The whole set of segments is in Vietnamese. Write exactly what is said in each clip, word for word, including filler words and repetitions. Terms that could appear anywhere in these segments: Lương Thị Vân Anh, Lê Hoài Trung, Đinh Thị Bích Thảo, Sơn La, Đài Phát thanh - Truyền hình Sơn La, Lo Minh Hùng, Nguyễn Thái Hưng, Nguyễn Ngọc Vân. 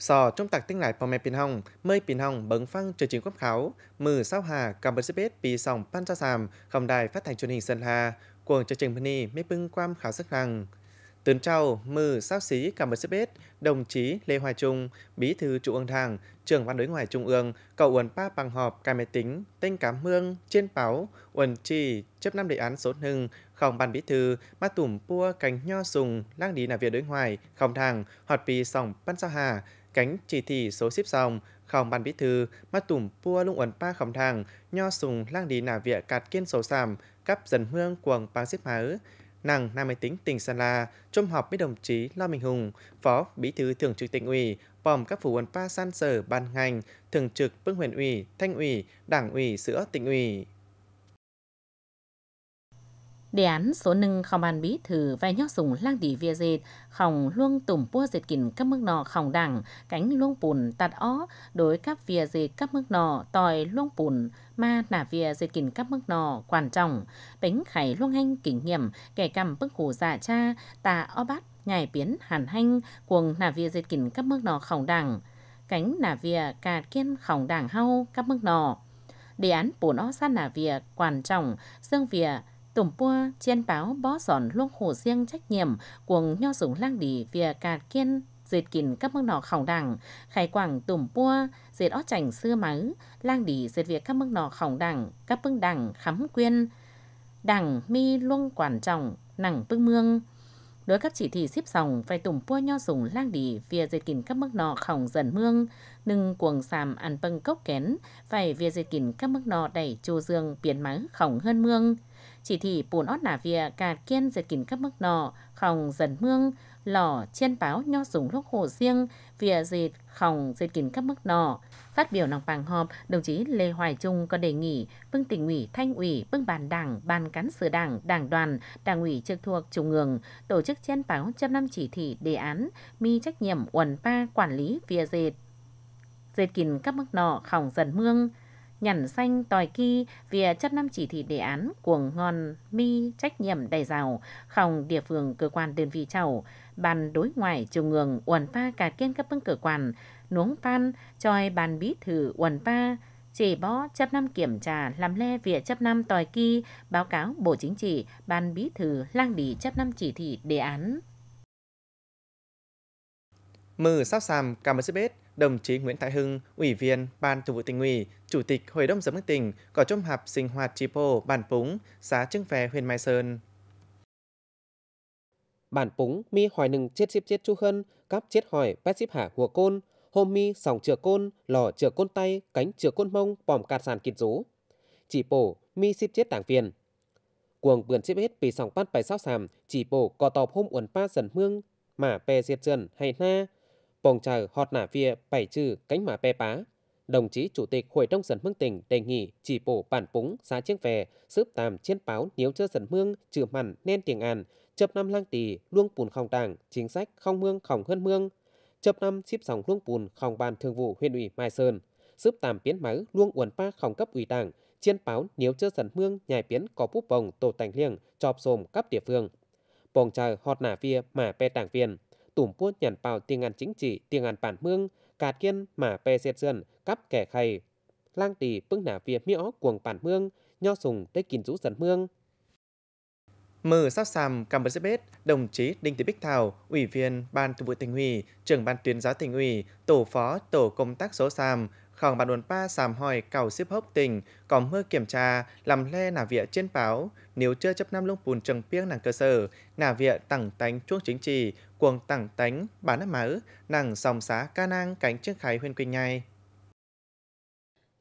Sò trong tạc tiếng lại bò mẹ bình hồng, mây bình hồng bấn phăng trời chính quốc kháo, mừ sao hà, cảm ơn sức biết vì sòng pan ra sàm, không đài phát thanh truyền hình Sơn La, cuồng trời trình phân ni mê bưng quam khảo sức rằng. Tuấn trao, mừ sao xí, cảm ơn sức biết, đồng chí Lê Hoài Trung, bí thư Trung ương Đảng, trưởng ban đối ngoại Trung ương, cầu uẩn pa bằng họp cài máy tính, tên cám hương, trên báo, uẩn trì, chấp năm đề án số hưng, không ban bí thư, ma tủm pua cánh nho sùng, lang đi là việc đối ngoại, không thang, họt vì sòng pan sao hà, cánh chỉ thị số ship dòng không ban bí thư mà tủm pua lung uẩn pa không thang nho sùng lang đi nà vịa cạt kiên sầu sàm cắp dần hương quần pa ship hớ nàng nam máy tính tỉnh Sơn La chôm họp với đồng chí Lo Minh Hùng, phó bí thư thường trực tỉnh ủy, bòm các phủ uẩn pa san sở ban ngành thường trực bưng huyện ủy, thanh ủy, đảng ủy sữa tỉnh ủy. Đề án số nâng không bàn bí thư và nhóc sùng lang đi via dệt, khổng luông tùm pua dệt kỉnh các mức nọ khổng đẳng, cánh luông bùn tạt ó, đối các via dệt các mức nọ, tòi luông bùn, ma nả via dệt kỉnh các mức nọ, quan trọng, bánh khải luông hanh kinh nghiệm, kẻ cầm bức hủ dạ cha, tà ó bát, nhài biến hàn hanh, cuồng nả via dệt kỉnh các mức nọ khổng đẳng, cánh nả via cạt kiên khổng đẳng hau các mức nọ. Đề án bùn ó sát nả via quan trọng, dương via tùm pua trên báo bó giòn luôn khổ riêng trách nhiệm cuồng nho sủng lang đi via cạt kiên dệt kín các mức nọ khổng đẳng khai quảng tùm pua dệt ó chảnh xưa máu lang đi dệt việc các mức nọ khổng đẳng các bưng đẳng khắm quyên đẳng mi luôn quản trọng nặng bưng mương đối các chỉ thị xếp dòng phải tùm pua nho sủng lang đi via dệt kín các mức nọ khổng dần mương nâng cuồng sàm ăn bưng cốc kén phải via dệt kín các mức nọ đẩy chu dương biến máu khổng hơn mương. Chỉ thị bùn ót nà vìa cạt kiên dệt kín các mức nọ, khòng dần mương, lỏ, chiên báo nho sùng lúc hồ riêng, vìa dệt, khòng dệt kín các mức nọ. Phát biểu nòng bằng họp, đồng chí Lê Hoài Trung có đề nghị bưng tỉnh ủy, thanh ủy, bưng bàn đảng, bàn cán sự đảng, đảng đoàn, đảng ủy trực thuộc trung ương, tổ chức chiên báo chấp năm chỉ thị đề án, mi trách nhiệm uẩn pa quản lý vìa dệt. Dệt kín các mức nọ, khòng dần mương, nhằn xanh tòi kỳ vìa chấp năm chỉ thị đề án cuồng ngon mi trách nhiệm đầy giàu khổng địa phương cơ quan đơn vị chầu bàn đối ngoại trung ương uẩn pa cạt kiên các bưng cơ quan nuống pan choi bàn bí thư uẩn pa chỉ bó chấp năm kiểm tra làm le vìa chấp năm tòi kỳ báo cáo bộ chính trị bàn bí thư lang đi chấp năm chỉ thị đề án mừ sao sàm cảm ơn sự biết. Đồng chí Nguyễn Thái Hưng, Ủy viên Ban Thường vụ Tỉnh ủy, Chủ tịch Hội đồng Giám đốc tỉnh, có chôm hạp sinh hoạt chi bộ bản Púng, xã Trưng Phè, huyện Mai Sơn. Bản Púng mi hỏi nừng chết xếp chết chú hơn, cáp chết hỏi bét xếp hạ hùa côn, hôm mi sòng chừa côn, lò chừa côn tay, cánh chừa côn mông, bòm cạt sàn kịt rú. Chỉ bổ mi xếp chết đảng viên. Cuồng bườn xếp hết vì sòng bát bài sao sàm, chỉ bổ có tọp hôm uẩn pa dần mương, mà pè diệt dần hay na. Bồng trời họt nả vìa bảy trừ cánh mà pe pá. Đồng chí Chủ tịch Hội đồng Dân Mương tỉnh đề nghị chỉ bổ bản Púng xã Chiếng Về xếp tàm chiến báo nếu chưa dân mương trừ mặn nên tiền án chấp năm lang tì luông bùn khòng đảng chính sách không mương khòng hơn mương chấp năm xếp dòng luông bùn khòng Ban Thường vụ huyện ủy Mai Sơn xếp tàm biến máu luông uẩn pa khòng cấp ủy đảng chiến báo nếu chưa dân mương nhài biến có búp bồng tổ tành liêng chọp xồm cấp địa phương. Bồng trời họt nả vìa mà pe đảng viên tủm pua nhàn bào tiền ngàn chính trị tiền ngàn bản mương cạt kiên mà pe dệt dần cắp kẻ khay lang tì bưng nả vìa miõ cuồng bản mương nho sùng tết kín rũ dần mương mừ sao sàm cảm ơn sự biết. Đồng chí Đinh Thị Bích Thảo, Ủy viên Ban Thường vụ Tỉnh ủy, trưởng Ban Tuyên giáo Tỉnh ủy, tổ phó tổ công tác số sàm khòng bản uẩn pa sàm hỏi cầu xếp hốc tỉnh có mưa kiểm tra làm le nả vịa trên báo nếu chưa chấp năm lông bùn trần piếng nàng cơ sở nả vịa tẳng tánh chuông chính trị cuồng tẳng tánh bán nắp máu nàng sòng xá ca nang cánh chiếc khái huyên quỳnh nhai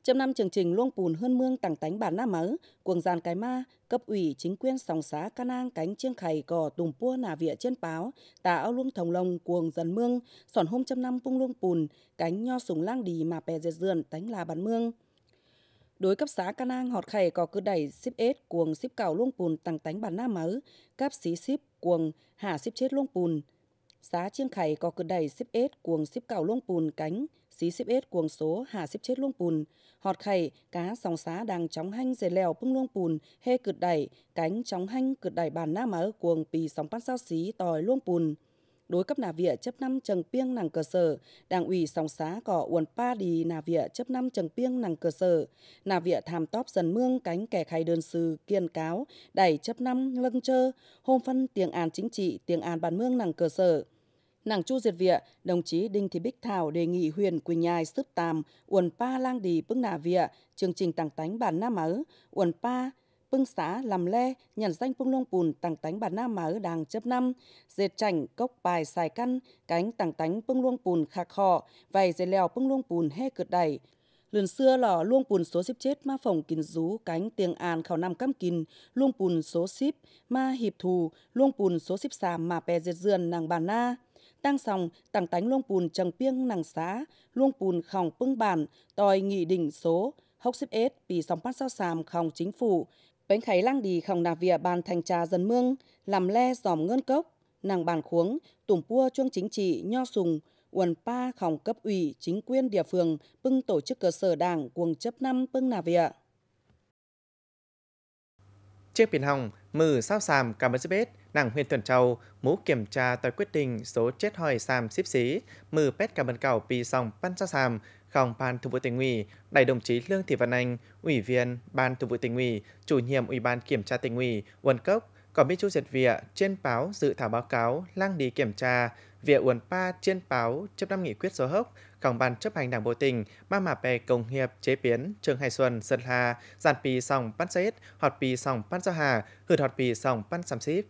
chấp năm chương trình luông bùn hơn mương tẳng tánh bản nắp máu cuồng dàn cái ma cấp ủy chính quyền sòng xá ca nang cánh chiếc khái gò tùm pua nả vịa trên báo tà ao luông thòng lồng cuồng dần mương sòn hôm chấp năm pung luông bùn cánh nho sùng lang đi mà pè dệt dườn tánh là bản mương đối cấp xã ca nang họt khẩy có cứ đẩy ship ết cuồng ship cào luông bùn tẳng tánh bản nắp máu cáp xí ship cuồng hạ ship chết luông bùn xá Chiêng Khải có cửa đầy ship ết cuồng ship cào luông bùn cánh xí ship ết cuồng số hà ship chết luông bùn họt khẩy cá sòng xá đang chóng hanh dề lèo bưng luông bùn hê cửa đẩy cánh chóng hanh cửa đẩy bàn na mở cuồng pì sòng pan sao xí tòi luông bùn đối cấp nà vỉa chấp năm trần piêng nàng cơ sở, đảng ủy sòng xá có uẩn pa đi nà vỉa chấp năm trần piêng nàng cơ sở, nà vỉa tham tóp dần mương cánh kẻ khai đơn sư kiên cáo, đẩy chấp năm lân chơ, hôm phân tiếng an chính trị, tiếng an bàn mương nàng cơ sở. Nàng chu diệt vịa, đồng chí Đinh Thị Bích Thảo đề nghị huyện Quỳnh Nhai sướp tàm, uẩn pa lang đi bưng nà vịa, chương trình tàng tánh bản Nam Ớ, uẩn pa, bưng xá làm le, nhận danh bưng lông bùn tàng tánh bản Nam Ớ đang chấp năm, dệt chảnh cốc bài xài căn, cánh tàng tánh bưng lông bùn khạc khọ, vầy dệt lèo bưng lông bùn hê cượt đẩy. Lần xưa lò luông bùn số ship chết ma phòng kín rú cánh tiếng an khảo năm cam kín, luông bùn số ship ma hiệp thù, luông bùn số ship xà mà pè dệt dườn nàng bản na. Tăng sòng, tàng tánh luông bùn trần piêng nàng xá, luông bùn khòng bưng bản, tòi nghị đỉnh số, hốc xếp ết, bì sòng phát sao xàm khòng chính phủ, bánh kháy lang đi khòng nà vỉa bàn thành trà dân mương, làm le giòm ngơn cốc, nàng bàn khuống, tùm pua chuông chính trị, nho sùng, uẩn pa khòng cấp ủy, chính quyền địa phương, bưng tổ chức cơ sở đảng, cuồng chấp năm bưng nà vỉa. Trước biển hồng, mừ sao xàm cảm ơn xếp ết, nàng huyện Tuần Châu, mũ kiểm tra tới quyết định số chết hỏi xàm xíp xí, mừ pet cảm ơn cầu pì sòng pan sao xàm, khòng ban thường vụ tỉnh ủy, đại đồng chí Lương Thị Vân Anh, ủy viên ban thường vụ tỉnh ủy, chủ nhiệm ủy ban kiểm tra tỉnh ủy, uẩn cốc, còn biết chu diệt vịa trên báo dự thảo báo cáo lang đi kiểm tra, vịa uẩn pa trên báo chấp năm nghị quyết số hốc, khòng ban chấp hành đảng bộ tỉnh, ba mà bè công hiệp chế biến trường Hải Xuân Sơn La, giàn pì sòng pan sao ết, họt pì sòng pan sao hà, hượt họt pì sòng pan xàm xíp.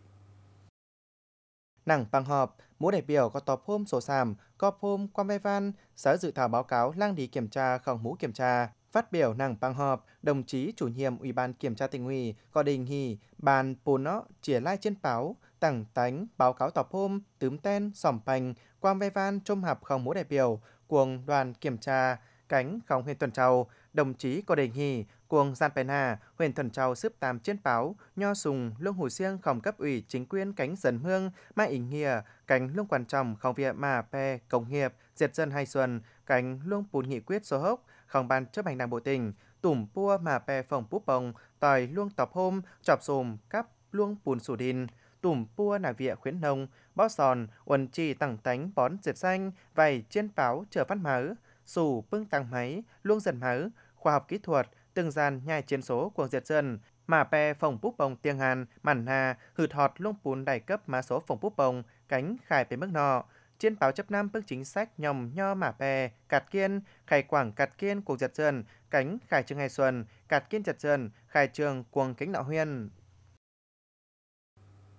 Nàng bằng họp, mỗi đại biểu có tọp hôm sổ sàm, có hôm quan vai van, sở dự thảo báo cáo lang đi kiểm tra không mũ kiểm tra. Phát biểu nàng bằng họp, đồng chí chủ nhiệm ủy ban kiểm tra tỉnh ủy có đình hì, bàn bồ nó, chỉa lai trên báo, tảng tánh, báo cáo tọp hôm, tướm tên, sỏm pành, quan vai van trôm hạp không mũ đại biểu, cuồng đoàn kiểm tra, cánh không huyện Tuần Châu, đồng chí có đề nghị cuồng gian bèn hà huyện Tuần Châu xếp tám trên báo nho sùng luông hủ siêng khổng cấp ủy chính quyền cánh dần hương mai ý nghĩa cánh luông quan trọng khổng việc mà pe công nghiệp diệt dân Hai Xuân cánh luông bùn nghị quyết số hốc khổng ban chấp hành đảng bộ tỉnh tủm pua mà pe phòng búp bồng tòi luông tọp hôm chọp xùm cắp luông bùn sủ đìn tủm pua nà vịa khuyến nông bó sòn uần trì tẳng tánh bón diệt xanh vầy trên báo trở phát máu sủ bưng tăng máy luông dần máu khoa học kỹ thuật từng gian nhai chiến số của diệt dân mà pe phòng búp bông tiếng Hàn mản hà hụt họt luông bùn đẩy cấp má số phòng búp bông cánh khai về mức nọ trên báo chấp năm bức chính sách nhòm nho mà pe cạt kiên khai quảng cạt kiên cuộc diệt dân cánh khai trường Hai Xuân cạt kiên diệt dân khai trường cuồng kính nọ huyên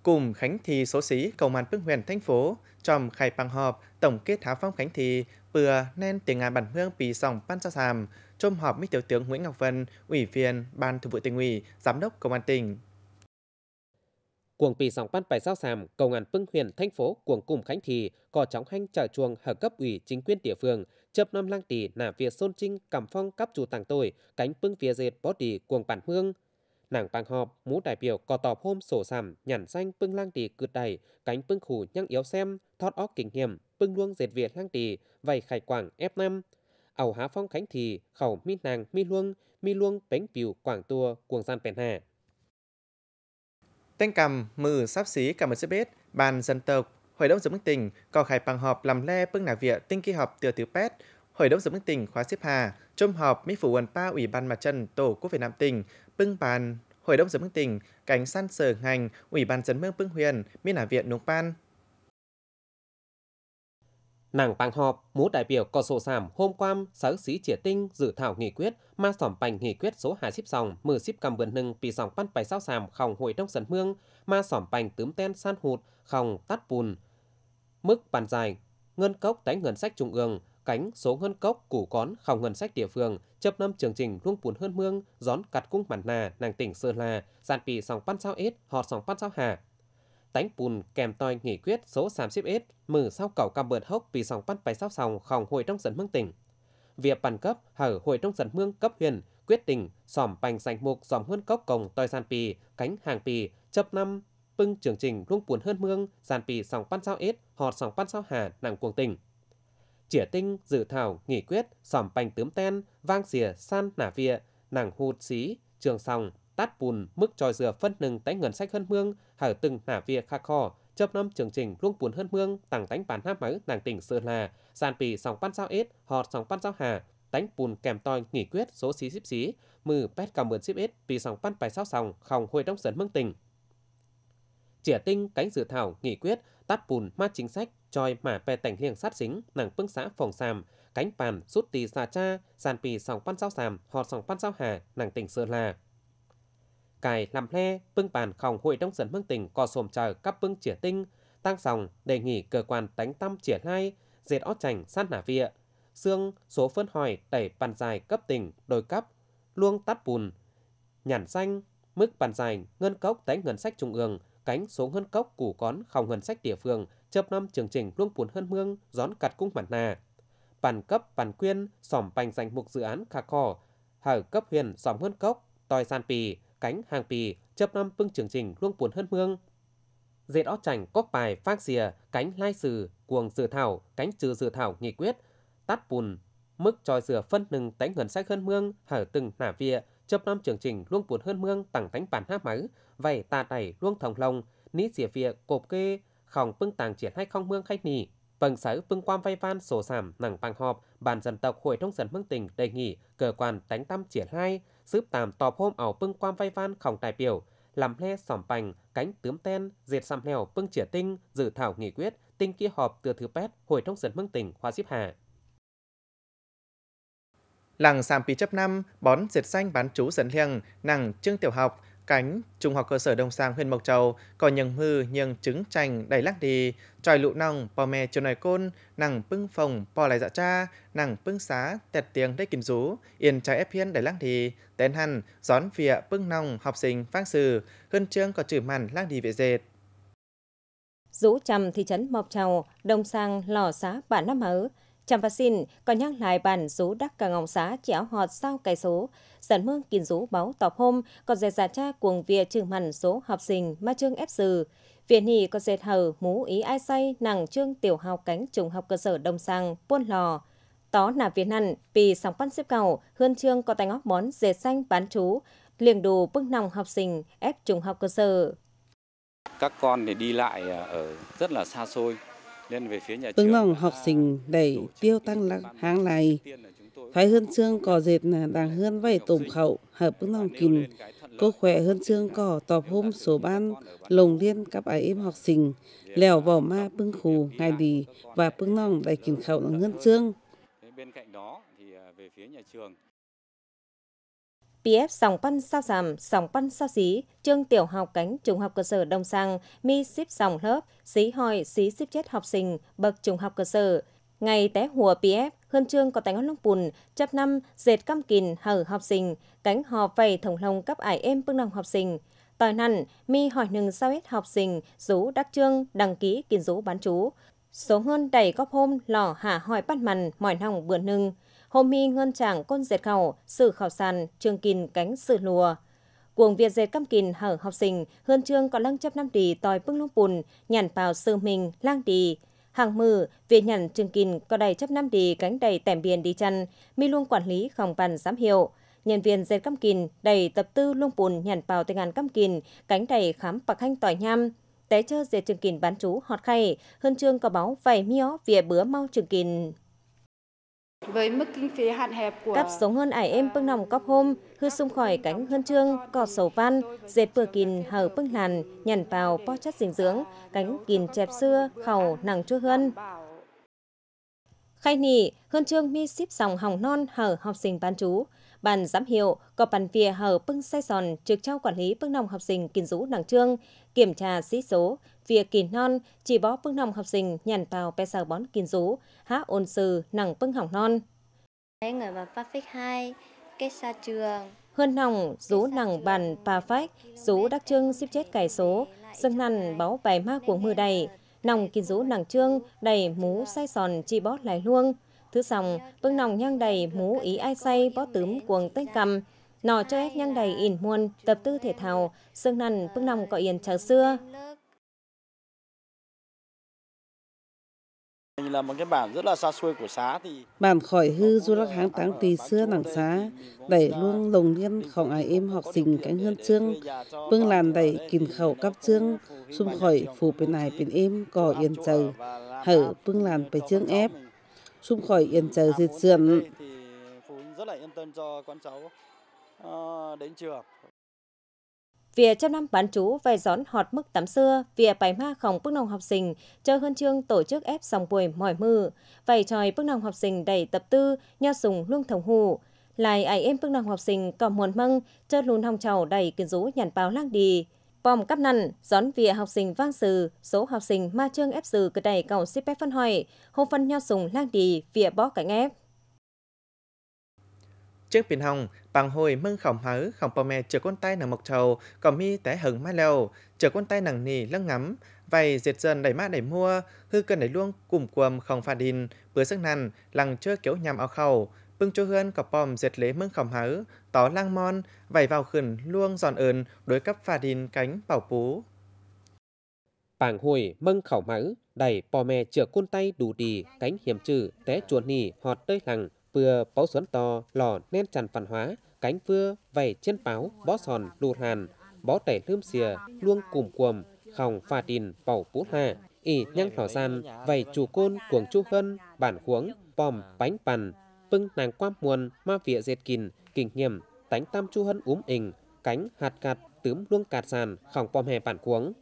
cùng khánh thi số xí cầu màn bức huyền thành phố tròm khai bằng họp tổng kết tháo phong khánh thi bừa nên tiếng Hàn bản hương pì sòng pan sao xàm trôm họp với Thiếu tướng Nguyễn Ngọc Vân, ủy viên ban thường vụ tỉnh ủy, giám đốc công an tỉnh. Cuồng pì sòng pan phải sao xàm cầu ngàn phương huyện thành phố cuồng cùng khánh thị có chóng hanh trở chuồng hợp cấp ủy chính quyền địa phương chấp năm lang tỷ nà việc xôn trinh cảm phong cấp chủ tàng tội cánh phương phía dệt bó tỷ cuồng bản hương nàng bằng họp mũ đại biểu có tọp hôm sổ sàm nhản danh phương lang tỷ cượt đẩy cánh phương khủ nhăng yếu xem thoát óc kinh nghiệm phương luông dệt việt lang tỷ vầy khai quảng F năm ảo há phong khánh thị khẩu mi nàng mi luông mi luông bánh biểu quảng tua cuồng gian bèn hà tên cầm mừ sắp xí cảm ơn xếp bết bàn dân tộc hội đồng dân mức tỉnh có khai bằng họp làm le bưng nà vịa tinh kỳ họp từ từ pet hội đồng dân mức tỉnh khóa xếp hà trôm họp mỹ phủ quần pa ủy ban mặt trận tổ quốc Việt Nam tỉnh bưng bàn hội đồng dân mức tỉnh cánh san sở ngành ủy ban dân mương bưng huyền mi nà viện nông pan nàng bằng họp mũ đại biểu có sổ sảm hôm qua sở sĩ trẻ tinh dự thảo nghị quyết ma sỏm bành nghị quyết số hai xíp sòng mười xíp cầm vườn nưng pì sòng pan phải sao xàm khòng hội đông sần mương ma sỏm bành tướm ten san hụt khòng tắt bùn mức bàn dài ngân cốc tánh ngân sách trung ương cánh số ngân cốc củ cón khòng ngân sách địa phương chấp năm chương trình luông bùn hơn mương gión cặt cung bản nà nàng tỉnh Sơn La giàn pì sòng pan sao ết họt sòng pan sao hà tánh bùn kèm toi nghị quyết số xàm xếp ết mừ sau cầu cam bợt hốc pì sòng pan phải sao sòng khòng hội trong dân mương tỉnh việc bàn cấp hở hội trong dân mương cấp huyện quyết định sòm bành sành mục dòm hơn cốc cồng toi san pì cánh hàng pì chấp năm bưng chương trình luông bùn hơn mương san pì sòng pan sao ết họt sòng pan sao hà nàng cuồng tỉnh chỉa tinh dự thảo nghị quyết sòm bành tướm ten vang xìa san nả vịa nàng hụt xí trường sòng tát bùn mức tròi dừa phân nừng tánh ngân sách hơn mương hở từng nả vịa khắc kho chấp năm chương trình luông buồn hơn mương tặng tánh bản hát máy nàng tỉnh Sơn La, sàn pì sòng pan sao ết, họt sòng pan sao hà, tánh bùn kèm toi nghỉ quyết số xí xíp xí, mừ pet cào mượn xíp ết, pì sòng pan bài sao sòng, khòng hồi đông sấn mương tỉnh. Chỉa tinh cánh dự thảo nghị quyết tát bùn ma chính sách choi mà pe tành hiền sát dính nàng phương xã phòng sàm cánh bàn rút tì xà cha sàn pì sòng pan sao sàm họt sòng pan sao hà nàng tỉnh Sơn La. Cài làm le phương bàn khòng hội đông dân mương tỉnh co xồm chờ các phương chỉa tinh tăng sòng đề nghị cơ quan tánh tâm chỉa lai dệt ót chành sát nả vịa xương số phân hỏi đẩy bàn dài cấp tỉnh đồi cấp luông tát bùn nhản xanh mức bàn dài ngân cốc tánh ngân sách trung ương cánh số ngân cốc củ cón khòng ngân sách địa phương chớp năm chương trình luông buồn hơn mương gión cặt cung bản nà bàn cấp bàn quyên sòm bành danh mục dự án khả khò hở cấp huyền sòm ngân cốc tòi san pì cánh hàng pì chớp năm phương chương trình luông buồn hơn mương dệt ót chành cốc bài phác xìa cánh lai sử cuồng dự thảo cánh trừ dự thảo nghị quyết tát bùn mức tròi dừa phân nừng tánh ngân sách hơn mương hở từng nả vịa chớp năm chương trình luông buồn hơn mương tặng tánh bản hát máy vậy tà đẩy luông thòng lồng ní xỉa vịa cộp kê khòng pưng tàng triển hay không mương khách nỉ bằng sở pưng quam vay van sổ sảm nặng bằng họp bàn dân tộc hội thông dân mương tỉnh đề nghị cơ quan tánh tâm triển hai xếp tạm tọp hôm ảo pưng quam vay van khòng đại biểu làm le sỏm bành cánh tướm ten diệt sầm lèo pưng triển tinh dự thảo nghị quyết tinh kia họp từ thứ pet hội thông dân mương tỉnh hoa xíp hà. Làng sàm pì chấp năm bón diệt xanh bán chú dân liêng nàng trương tiểu học cánh trung học cơ sở Đông Sang huyện Mộc Châu có những mư nhưng trứng chành đầy lắc đi tròi lụ nòng bò mè chiều nòi côn nàng pưng phòng bò lại dạ cha nàng pưng xá tẹt tiếng đấy kim rú yên trái ép hiên đầy lắc đi tên hẳn gión vịa pưng nòng học sinh phát sử hơn chương có chữ màn lắc đi vệ dệt rũ trầm thị trấn Mộc Châu Đông Sang lò xá bản năm hớ chăm phát xin còn nhắc lại bản rú đắc cả ngọng xá chéo họt sau cái số sản mương kiên rú báo tọp hôm còn dệt giả cha cuồng vía trường hẳn số học sinh ma chương ép sừ viện hì còn dệt hờ mú ý ai say nàng chương tiểu học cánh trung học cơ sở Đông Sang buôn lò tó là việt hẳn vì sòng pan xếp cầu hương chương có tay ngóc món dệt xanh bán chú liền đồ bưng nòng học sinh ép trung học cơ sở các con để đi lại ở rất là xa xôi. Ứng lòng học sinh đẩy tiêu tăng lăng háng này. Phái hơn chương có dệt đàng hơn vầy tổm khẩu hợp ứng lòng kìm. Cô khỏe hơn chương có tọp hôm số ban lồng liên các ái em học sinh. Lèo vỏ ma bưng khù ngày đi và bưng lòng đẩy kìm khẩu là hơn chương. Bên cạnh đó thì về phía nhà trường. pê ép sòng pan sao sàm, sòng pan sao xí, chương tiểu học cánh trung học cơ sở Đông Sang, mi ship sòng lớp, xí hỏi, xí ship chết học sinh, bậc trung học cơ sở. Ngày té hùa pê ép, hơn chương có tánh ngón lông bùn, chấp năm, dệt cam kìn hở học sinh, cánh hò vầy thổng lông cấp ải em bưng đồng học sinh. Tòi nằn, mi hỏi nừng sao hết học sinh, rú đắc chương, đăng ký kìn rú bán chú. Số hơn đẩy góp hôm, lò hả hỏi bắt mằn, mỏi nòng bữa nừng. Hôm mi ngân chàng côn dệt khẩu, sử khảo sàn, trường kìn cánh sử lùa. Cuồng việt dệt cam kìn hở học sinh, hơn chương có lăng chấp năm tỷ tòi bưng lông bùn, nhàn vào sư mình, lang tỷ. Hàng mừ, việt nhàn trường kìn có đầy chấp năm tỷ cánh đầy tẻm biển đi chăn, mi luôn quản lý khòng bàn giám hiệu. Nhân viên dệt cam kìn đầy tập tư lông bùn nhàn vào tình ngàn cam kìn, cánh đầy khám bạc hanh tỏi nham. Té chơ dệt trường kìn bán chú họt khay, hơn chương có báo vầy mió vỉa bứa mau trường kìn. Với mức kinh phí hạn hẹp của cấp sống hơn ải em bưng nòng cóp hôm hư xung khỏi cánh hơn chương cỏ sầu văn dệt vừa kìn hở bưng làn nhằn vào po chất dinh dưỡng cánh kìn chẹp xưa khẩu nặng chua hơn khai nỉ hơn chương mi ship sòng hỏng non hở học sinh bán chú bàn giám hiệu có bàn vỉa hở bưng say sòn trực trao quản lý bưng nòng học sinh kìn rú nặng chương kiểm tra sĩ số việc kìn non chỉ bó bưng nòng học sinh nhàn vào pe sờ bón kìn rú há ôn sư nặng bưng hỏng non cái người mà phát phích hai cái xa trường hơn nòng rú nặng bàn pa phách rú đắc trưng ship chết cải số sưng nằn báo bài ma của mưa đầy nòng kìn rú nặng trương đầy mú say sòn chỉ bó lại luông thứ sòng bưng nòng nhang đầy mú ý ai say bó tướm cuồng tay cầm nò cho ép nhang đầy in muôn tập tư thể thao sưng nằn bưng nòng có yên chờ xưa là một cái bản rất là xa xôi của xã. Thì bản Khỏi Hư du lắc háng táng tì xưa nàng xá, đẩy luôn lồng liên khổng ai em học sinh cánh hơn chương, vương làn đẩy kìn khẩu cắp chương, xung khỏi phù bên này bên em cỏ yên trời, hở vương làn bày chương ép, xung khỏi yên trời diệt sườn. Rất là yên tâm cho con cháu đến trường. Việc trăm năm bán chú về gión họt mức tắm xưa, việc bài ma khổng bức nông học sinh chơi huân chương tổ chức ép dòng buổi mỏi mư, vậy tròi bức nông học sinh đầy tập tư, nho sùng luông thồng hù, lại ai em bức nông học sinh còn muôn măng chơi luôn hồng trầu đầy kiến rú nhàn báo lang đi, bom cắp nằn gión việc học sinh vang sừ, số học sinh ma chương ép sừ cứ đầy cầu ship ép phân hỏi, hô phân nho sùng lang đi việc bó cánh ép. Trước biển hồng, bằng hồi mưng khổng hớ, khổng bò mẹ chờ con tay nàng mộc trầu, còn mi té hứng mai lầu, chờ con tay nàng nì lăng ngắm, vầy diệt dần đẩy mã đẩy mua, hư cần đẩy luôn cùng quầm khổng phà đình, bữa sức nằn, lăng chưa kéo nhằm áo khẩu, bưng cho hươn cọp bòm diệt lễ mưng khổng hớ, tó lang mon, vầy vào khẩn luông giòn ơn, đối cấp phà đình cánh bảo bú. Bảng hồi mưng khổng hớ, đẩy bò mẹ chờ con tay đủ đi, cánh hiểm trừ, té chuột nì họt tới lằng. Vừa báo xuân to, lò nên tràn văn hóa, cánh vừa vẩy trên báo, bó sòn lù hàn, bó tẩy lươm xìa, luông cùm cuồm, khòng phà đình bảo bút hà, ỉ nhăng thỏ gian, vẩy chủ côn cuồng chu hân, bản huống, bòm, bánh bàn, pưng nàng quam muôn, ma vịa dệt kìn, kinh nghiệm, tánh tam chu hân úm ình, cánh hạt cạt, tướm luông cạt sàn, khòng bòm hè bản huống.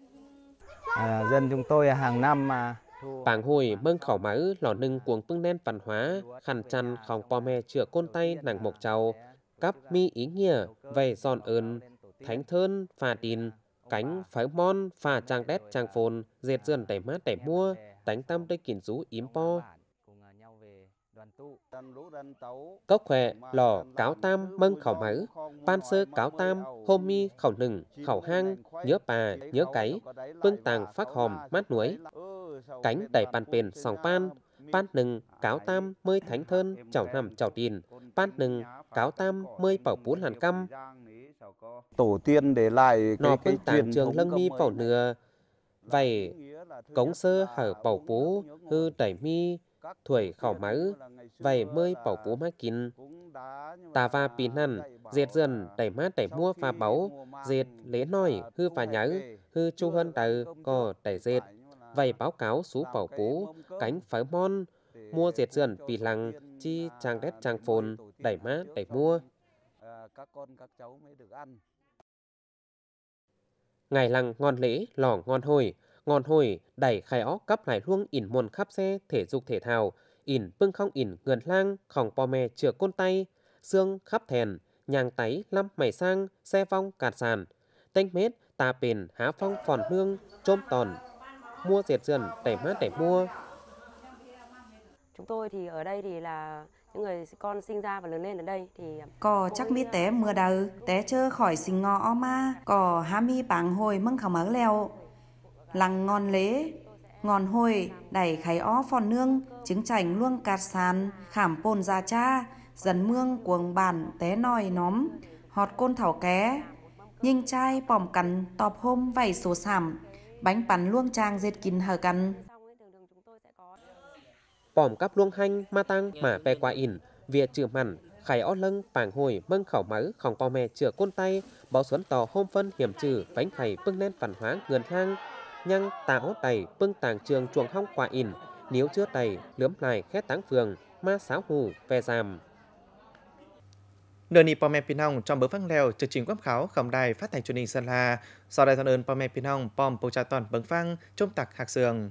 À, dân chúng tôi hàng năm mà. Bảng hồi mâng khảo máu lò nưng cuồng phương nen văn hóa, khăn chăn khòng bò mè chữa côn tay nàng mộc trầu, cắp mi ý nghĩa, về giòn ơn, thánh thơn, phà đình, cánh, pháo mon, phà trang đét trang phồn, dệt dườn đẩy mát đẩy mua, tánh tâm đôi kìn rú ím po. Cốc khỏe, lò, cáo tam, mâng khảo máu, ban sơ cáo tam, hôm mi, khảo nừng, khảo hang, nhớ bà, nhớ cái, vương tàng phát hòm, mát núi. Cánh đẩy bàn bền sòng pan, pan nừng, cáo tam, mơi thánh thơn, chảo nằm chảo đìn, pan nừng, cáo tam, mơi bảo bún hàn căm. Tổ tiên để lại cái, cái truyền trường lân mi bảo nừa, vậy cống sơ hở bảo bú, hư đẩy mi, thuẩy khảo máu, vậy mơi bảo bú má kín. Tà và pin hẳn, dệt dần, đẩy mát đẩy mua và báu, dệt lễ nòi, hư và nháo, hư chu hơn tờ, cò đẩy dệt. Vậy báo cáo số bảo bố, cánh pháo mon, mua diệt dườn pì lăng, chi trang đét trang phồn, đẩy má đẩy mua. Ngày lăng ngon lễ, lò ngon hồi, ngon hồi, đẩy khai ó cắp lại luông ỉn muôn khắp xe, thể dục thể thao, ỉn bưng không ỉn ngườn lang, khòng bò mè chừa côn tay, xương khắp thèn, nhàng táy lăm mày sang, xe vong cạt sàn, tanh mết, tà bền, há phong phòn hương, trôm tòn, mua diệt dườn đẩy mát đẩy mua. Chúng tôi thì ở đây thì là những người con sinh ra và lớn lên ở đây thì cò chắc mi té mưa đầu té chơ khỏi sinh ngọ ma cò há mi bảng hồi măng khảo máu leo lằng ngon lế ngòn hồi đẩy kháy ó phòn nương trứng chảnh luông cạt sàn khảm pôn ra cha dần mương cuồng bản té nòi nóm họt côn thảo ké nhinh trai bòm cắn tọp hôm vẩy số sảm bánh bắn luông trang dệt kín hở cắn. Bỏm cắp luông hanh, ma tăng, mà bè qua ỉn, vìa trừ mặn, khải ó lâng, bảng hồi, mâng khảo máu, khòng bò mè chữa côn tay, báo xuân tò hôm phân hiểm trừ, bánh khải bưng nen phản hóa, ngườn hang, nhăng, táo tẩy, bưng tàng trường chuồng hong qua ỉn, níu chưa tẩy, lướm lại, khét táng phường, ma sáo hù, ve giảm. Nửa nịp bò mẹ Pin Hong trong bữa phát lèo chương trình quảng kháo khổng đài phát thanh truyền hình Sơn La. Sau đây thân ơn bò mẹ Pin Hong bòm bầu trà toàn bấn phăng, trôm tạc hạc sườn.